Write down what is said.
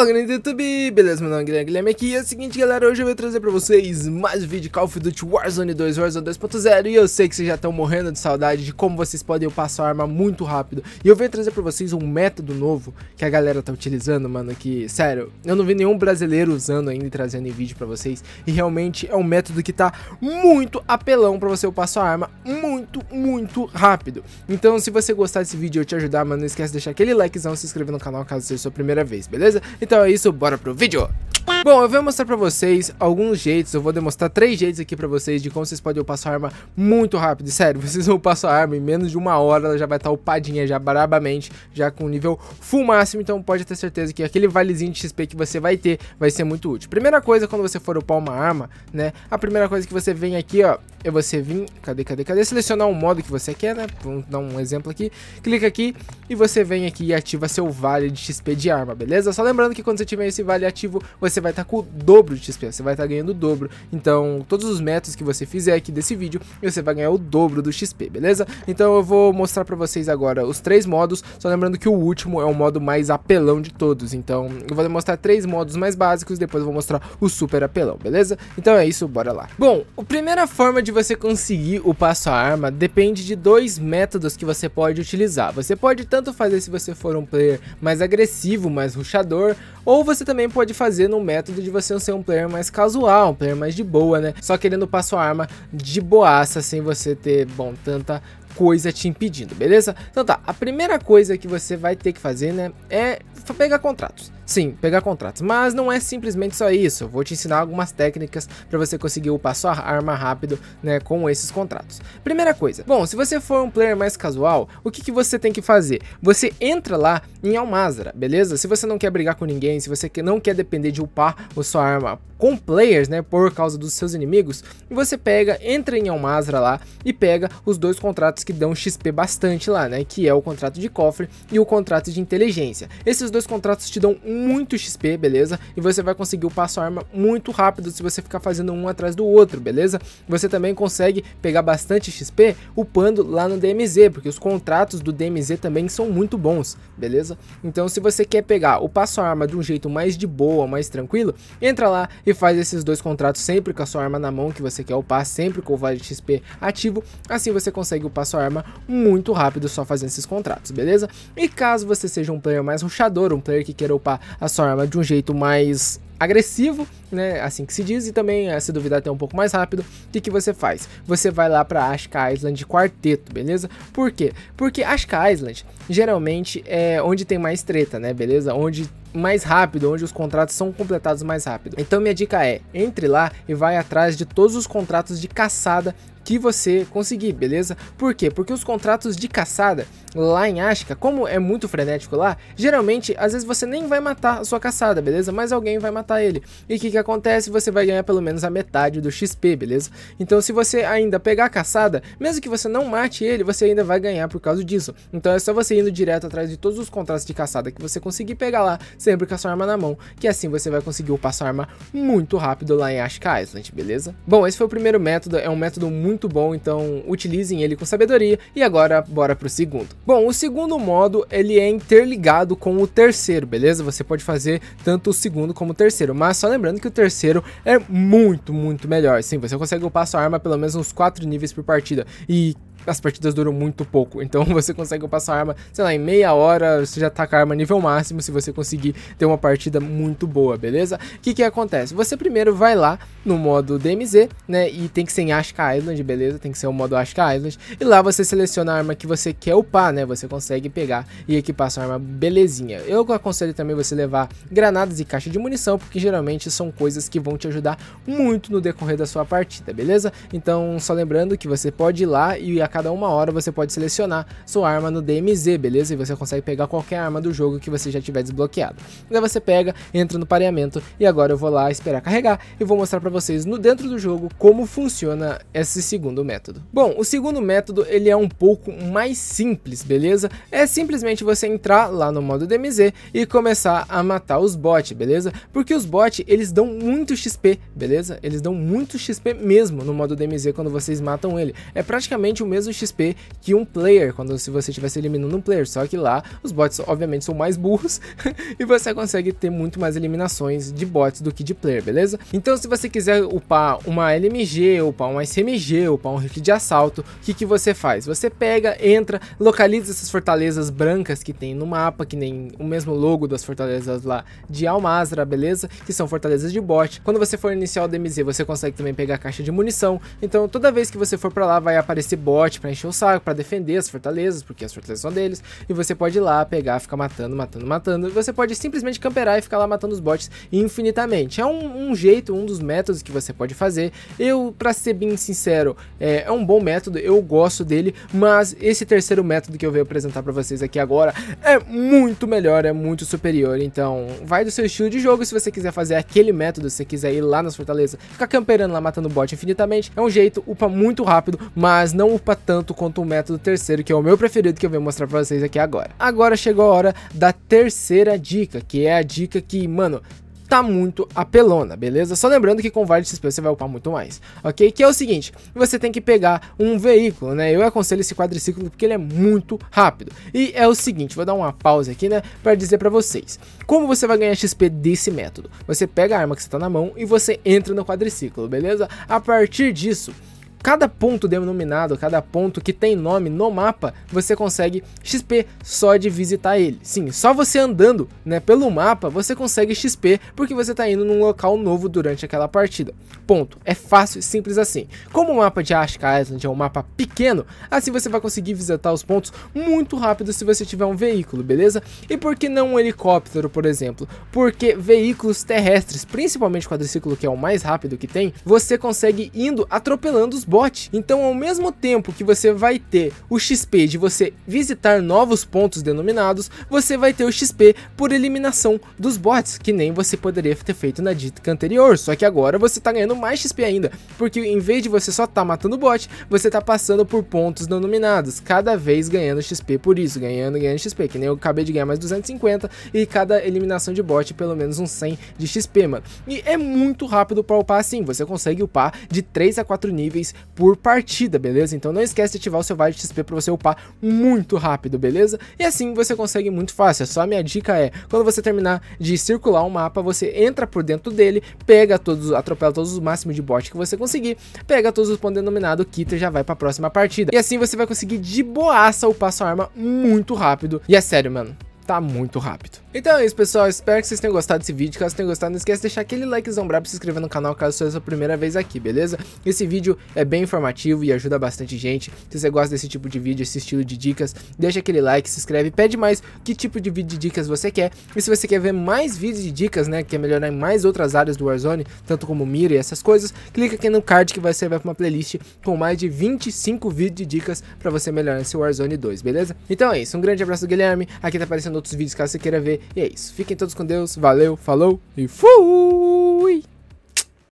Fala galera do YouTube, beleza? Meu nome é Guilherme aqui e é o seguinte galera, hoje eu vou trazer pra vocês mais um vídeo de Call of Duty Warzone 2, Warzone 2.0. E eu sei que vocês já estão morrendo de saudade de como vocês podem passar a arma muito rápido. E eu venho trazer pra vocês um método novo que a galera tá utilizando, mano, que sério, eu não vi nenhum brasileiro usando ainda e trazendo em vídeo pra vocês. E realmente é um método que tá muito apelão pra você passar a arma muito rápido. Então se você gostar desse vídeo e eu te ajudar, mano, não esquece de deixar aquele likezão e se inscrever no canal caso seja a sua primeira vez, beleza? Então é isso, bora pro vídeo! Bom, eu vou mostrar pra vocês alguns jeitos, eu vou demonstrar 3 jeitos aqui pra vocês de como vocês podem upar sua arma muito rápido. E sério, vocês vão upar sua arma em menos de uma hora, ela já vai estar upadinha, já brabamente, já com nível full máximo, então pode ter certeza que aquele valezinho de XP que você vai ter vai ser muito útil. Primeira coisa, quando você for upar uma arma, né, a primeira coisa que você vem aqui, ó, é você vir, cadê, selecionar um modo que você quer, né, vamos dar um exemplo aqui, clica aqui e você vem aqui e ativa seu vale de XP de arma, beleza? Só lembrando que quando você tiver esse vale ativo, você vai estar com o dobro de XP, você vai estar ganhando o dobro. Então, todos os métodos que você fizer aqui desse vídeo, você vai ganhar o dobro do XP, beleza? Então, eu vou mostrar pra vocês agora os 3 modos, só lembrando que o último é o modo mais apelão de todos. Então, eu vou demonstrar 3 modos mais básicos, depois eu vou mostrar o super apelão, beleza? Então é isso, bora lá. Bom, a primeira forma de você conseguir upar sua arma depende de 2 métodos que você pode utilizar. Você pode tanto fazer se você for um player mais agressivo, mais rushador, ou você também pode fazer no método de você ser um player mais casual, um player mais de boa, né? Só querendo upar sua arma de boaça, sem você ter, bom, tanta coisa te impedindo, beleza? Então tá, a primeira coisa que você vai ter que fazer, né, é pegar contratos. Sim, pegar contratos, mas não é simplesmente só isso. Eu vou te ensinar algumas técnicas para você conseguir upar sua arma rápido, né, com esses contratos. Primeira coisa, bom, se você for um player mais casual, o que você tem que fazer? Você entra lá em Almazara, beleza? Se você não quer brigar com ninguém, se você não quer depender de upar a sua arma com players, né, por causa dos seus inimigos, você pega, entra em Al Mazrah lá e pega os 2 contratos que dão XP bastante lá, né, que é o contrato de cofre e o contrato de inteligência. Esses 2 contratos te dão muito XP, beleza? E você vai conseguir upar sua arma muito rápido se você ficar fazendo um atrás do outro, beleza? Você também consegue pegar bastante XP upando lá no DMZ, porque os contratos do DMZ também são muito bons, beleza? Então se você quer pegar, upar sua arma de um jeito mais de boa, mais tranquilo, entra lá e faz esses 2 contratos sempre com a sua arma na mão que você quer upar, sempre com o vale de XP ativo, assim você consegue upar sua arma muito rápido só fazendo esses contratos, beleza? E caso você seja um player mais rushador, um player que queira upar a sua arma de um jeito mais agressivo, né, assim que se diz, e também se duvidar até um pouco mais rápido, o que você faz? Você vai lá pra Ashika Island de quarteto, beleza? Por quê? Porque Ashika Island geralmente é onde tem mais treta, né, beleza? Onde mais rápido, onde os contratos são completados mais rápido. Então minha dica é, entre lá e vai atrás de todos os contratos de caçada que você conseguir, beleza? Por quê? Porque os contratos de caçada lá em Ashika, como é muito frenético lá, geralmente, às vezes você nem vai matar a sua caçada, beleza? Mas alguém vai matar ele. E o que acontece? Você vai ganhar pelo menos a metade do XP, beleza? Então se você ainda pegar a caçada, mesmo que você não mate ele, você ainda vai ganhar por causa disso. Então é só você indo direto atrás de todos os contratos de caçada que você conseguir pegar lá, sempre com a sua arma na mão, que assim você vai conseguir upar sua arma muito rápido lá em Ashika Island, beleza? Bom, esse foi o primeiro método, é um método muito bom, então utilizem ele com sabedoria. E agora bora pro segundo. Bom, o segundo modo, ele é interligado com o terceiro, beleza? Você pode fazer tanto o segundo como o terceiro, mas só lembrando que o terceiro é muito melhor. Sim, você consegue upar sua arma pelo menos uns 4 níveis por partida e as partidas duram muito pouco, então você consegue upar sua arma, sei lá, em meia hora você já tá com a arma nível máximo, se você conseguir ter uma partida muito boa, beleza? O que acontece? Você primeiro vai lá no modo DMZ, né, e tem que ser em Ashika Island, beleza? Tem que ser o modo Ashika Island, e lá você seleciona a arma que você quer upar, né, você consegue pegar e equipar sua arma, belezinha. Eu aconselho também você levar granadas e caixa de munição, porque geralmente são coisas que vão te ajudar muito no decorrer da sua partida, beleza? Então, só lembrando que você pode ir lá e a cada 1 hora você pode selecionar sua arma no DMZ, beleza? E você consegue pegar qualquer arma do jogo que você já tiver desbloqueado. Daí você pega, entra no pareamento, e agora eu vou lá esperar carregar e vou mostrar pra vocês no dentro do jogo como funciona esse segundo método. Bom, o segundo método, ele é um pouco mais simples, beleza? É simplesmente você entrar lá no modo DMZ e começar a matar os bots, beleza? Porque os bots, eles dão muito XP, beleza? Eles dão muito XP mesmo no modo DMZ quando vocês matam ele. É praticamente o mesmo mesmo XP que um player, quando se você estivesse eliminando um player, só que lá os bots obviamente são mais burros e você consegue ter muito mais eliminações de bots do que de player, beleza? Então se você quiser upar uma LMG, upar um SMG, upar um rifle de assalto, o que você faz? Você pega, entra, localiza essas fortalezas brancas que tem no mapa, que nem o mesmo logo das fortalezas lá de Al Mazrah, beleza? Que são fortalezas de bot. Quando você for iniciar o DMZ, você consegue também pegar a caixa de munição, então toda vez que você for pra lá vai aparecer bot pra encher o saco, pra defender as fortalezas, porque as fortalezas são deles, e você pode ir lá, pegar, ficar matando, você pode simplesmente camperar e ficar lá matando os bots infinitamente. É um jeito, um dos métodos que você pode fazer. Eu, pra ser bem sincero, é um bom método, eu gosto dele, mas esse terceiro método que eu venho apresentar pra vocês aqui agora é muito melhor, é muito superior, então vai do seu estilo de jogo. Se você quiser fazer aquele método, se você quiser ir lá nas fortalezas, ficar camperando lá, matando bot infinitamente, é um jeito, upa muito rápido, mas não upa tanto quanto o método terceiro, que é o meu preferido, que eu venho mostrar pra vocês aqui agora. Agora chegou a hora da terceira dica, que é a dica que, mano, tá muito apelona, beleza? Só lembrando que com vários XP você vai upar muito mais, ok? Que é o seguinte, você tem que pegar um veículo, né? Eu aconselho esse quadriciclo porque ele é muito rápido. E é o seguinte, vou dar uma pausa aqui, né? Pra dizer pra vocês, como você vai ganhar XP desse método? Você pega a arma que você tá na mão e você entra no quadriciclo, beleza? A partir disso, cada ponto denominado, cada ponto que tem nome no mapa, você consegue XP só de visitar ele. Sim, só você andando, né, pelo mapa, você consegue XP porque você tá indo num local novo durante aquela partida. Ponto. É fácil e simples assim. Como o mapa de Ashika Island é um mapa pequeno, assim você vai conseguir visitar os pontos muito rápido se você tiver um veículo, beleza? E por que não um helicóptero, por exemplo? Porque veículos terrestres, principalmente quadriciclo, que é o mais rápido que tem, você consegue indo atropelando os bot. Então, ao mesmo tempo que você vai ter o XP de você visitar novos pontos denominados, você vai ter o XP por eliminação dos bots, que nem você poderia ter feito na dica anterior, só que agora você tá ganhando mais XP ainda, porque em vez de você só tá matando bot, você tá passando por pontos denominados, cada vez ganhando XP por isso, ganhando XP, que nem eu acabei de ganhar mais 250, e cada eliminação de bot pelo menos uns 100 de XP, mano. E é muito rápido pra upar assim, você consegue upar de 3 a 4 níveis por partida, beleza? Então não esquece de ativar o seu vale de XP para você upar muito rápido, beleza? E assim você consegue muito fácil. Só a minha dica é, quando você terminar de circular um mapa, você entra por dentro dele, pega todos, atropela todos os máximos de bot que você conseguir, pega todos os pontos denominados, quita e já vai para a próxima partida. E assim você vai conseguir de boaça upar sua arma muito rápido. E é sério, mano, tá muito rápido. Então é isso, pessoal, espero que vocês tenham gostado desse vídeo. Caso tenham gostado, não esquece de deixar aquele likezão brabo, se inscrever no canal caso seja a sua primeira vez aqui, beleza? Esse vídeo é bem informativo e ajuda bastante gente. Se você gosta desse tipo de vídeo, esse estilo de dicas, deixa aquele like, se inscreve, pede mais que tipo de vídeo de dicas você quer. E se você quer ver mais vídeos de dicas, né, que é melhorar em mais outras áreas do Warzone, tanto como mira e essas coisas, clica aqui no card que você vai pra uma playlist com mais de 25 vídeos de dicas pra você melhorar seu Warzone 2, beleza? Então é isso, um grande abraço do Guilherme, aqui tá aparecendo outros vídeos caso você queira ver, e é isso, fiquem todos com Deus, valeu, falou e fui!